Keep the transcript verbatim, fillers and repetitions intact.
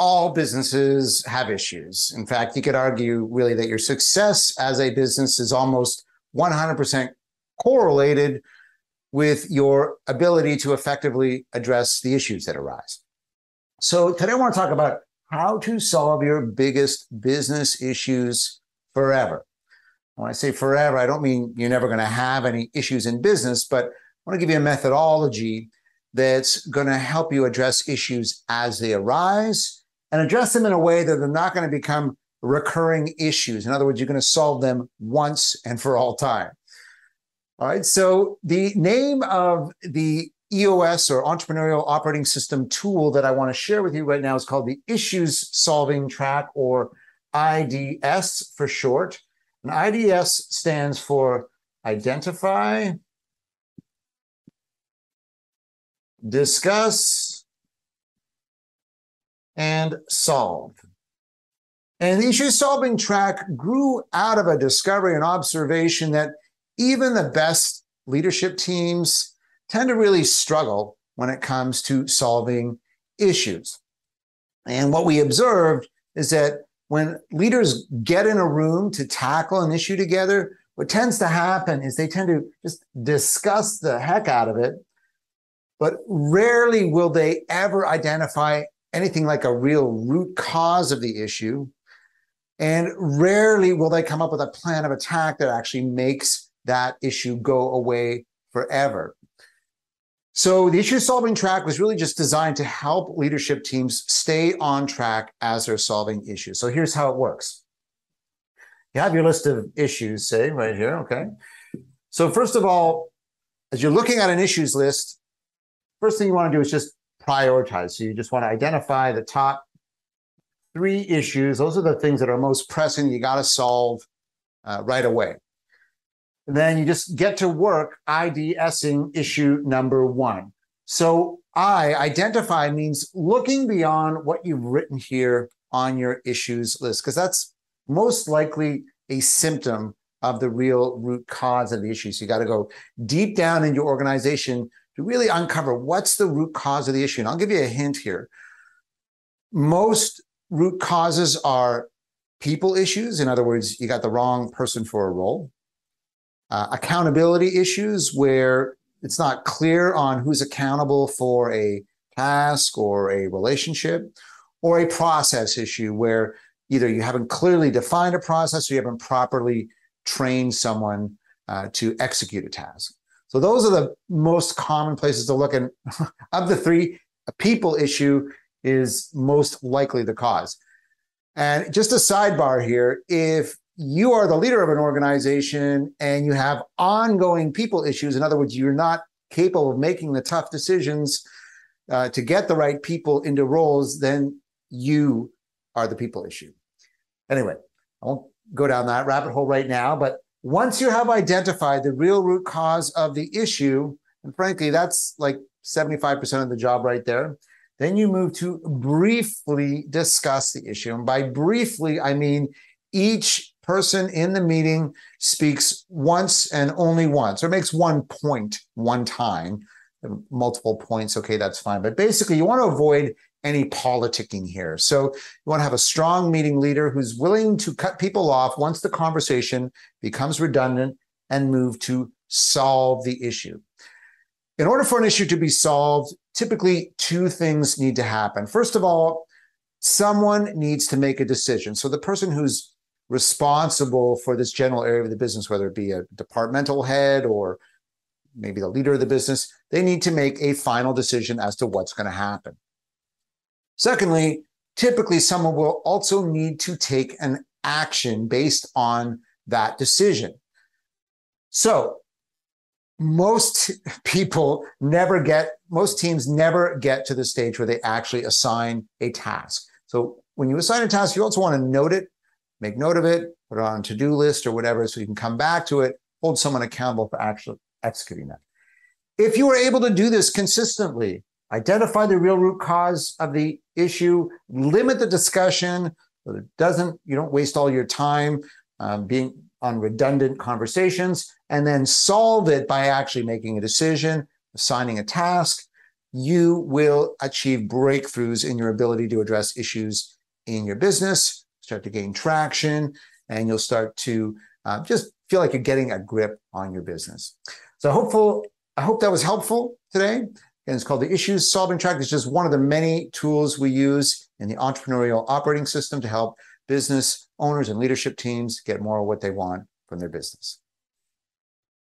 all businesses have issues. In fact, you could argue really that your success as a business is almost one hundred percent correlated with your ability to effectively address the issues that arise. So today I want to talk about how to solve your biggest business issues forever. When I say forever, I don't mean you're never going to have any issues in business, but I want to give you a methodology that's going to help you address issues as they arise and address them in a way that they're not going to become recurring issues. In other words, you're going to solve them once and for all time. All right, so the name of the E O S or Entrepreneurial Operating System tool that I want to share with you right now is called the Issues Solving Track, or I D S for short. And I D S stands for Identify, Discuss, and Solve. And the Issues Solving Track grew out of a discovery and observation that even the best leadership teams tend to really struggle when it comes to solving issues. And what we observed is that when leaders get in a room to tackle an issue together, what tends to happen is they tend to just discuss the heck out of it, but rarely will they ever identify anything like a real root cause of the issue, and rarely will they come up with a plan of attack that actually makes that issue go away forever. So the issue solving track was really just designed to help leadership teams stay on track as they're solving issues. So here's how it works. You have your list of issues, say, right here, okay? So first of all, as you're looking at an issues list, first thing you want to do is just prioritize. So you just want to identify the top three issues. Those are the things that are most pressing, you got to solve uh, right away. Then you just get to work IDSing issue number one. So I, identify, means looking beyond what you've written here on your issues list, because that's most likely a symptom of the real root cause of the issue. So you got to go deep down in your organization to really uncover what's the root cause of the issue. And I'll give you a hint here. Most root causes are people issues. In other words, you got the wrong person for a role. Uh, accountability issues, where it's not clear on who's accountable for a task or a relationship, or a process issue where either you haven't clearly defined a process or you haven't properly trained someone uh, to execute a task. So those are the most common places to look. And of the three, a people issue is most likely the cause. And just a sidebar here, if you are the leader of an organization and you have ongoing people issues, in other words, you're not capable of making the tough decisions uh, to get the right people into roles, then you are the people issue. Anyway, I won't go down that rabbit hole right now, but once you have identified the real root cause of the issue, and frankly, that's like seventy-five percent of the job right there, then you move to briefly discuss the issue. And by briefly, I mean each person in the meeting speaks once and only once, or makes one point one time. Multiple points, okay, that's fine. But basically, you want to avoid any politicking here. So you want to have a strong meeting leader who's willing to cut people off once the conversation becomes redundant and move to solve the issue. In order for an issue to be solved, typically two things need to happen. First of all, someone needs to make a decision. So the person who's responsible for this general area of the business, whether it be a departmental head or maybe the leader of the business, they need to make a final decision as to what's going to happen. Secondly, typically someone will also need to take an action based on that decision. So most people never get, most teams never get to the stage where they actually assign a task. So when you assign a task, you also want to note it, make note of it, put it on a to-do list or whatever so you can come back to it, hold someone accountable for actually executing that. If you were able to do this consistently, identify the real root cause of the issue, limit the discussion so it doesn't, you don't waste all your time um, being on redundant conversations, and then solve it by actually making a decision, assigning a task, you will achieve breakthroughs in your ability to address issues in your business, start to gain traction, and you'll start to uh, just feel like you're getting a grip on your business. So hopeful, I hope that was helpful today. And it's called the Issues Solving Track. It's just one of the many tools we use in the entrepreneurial operating system to help business owners and leadership teams get more of what they want from their business.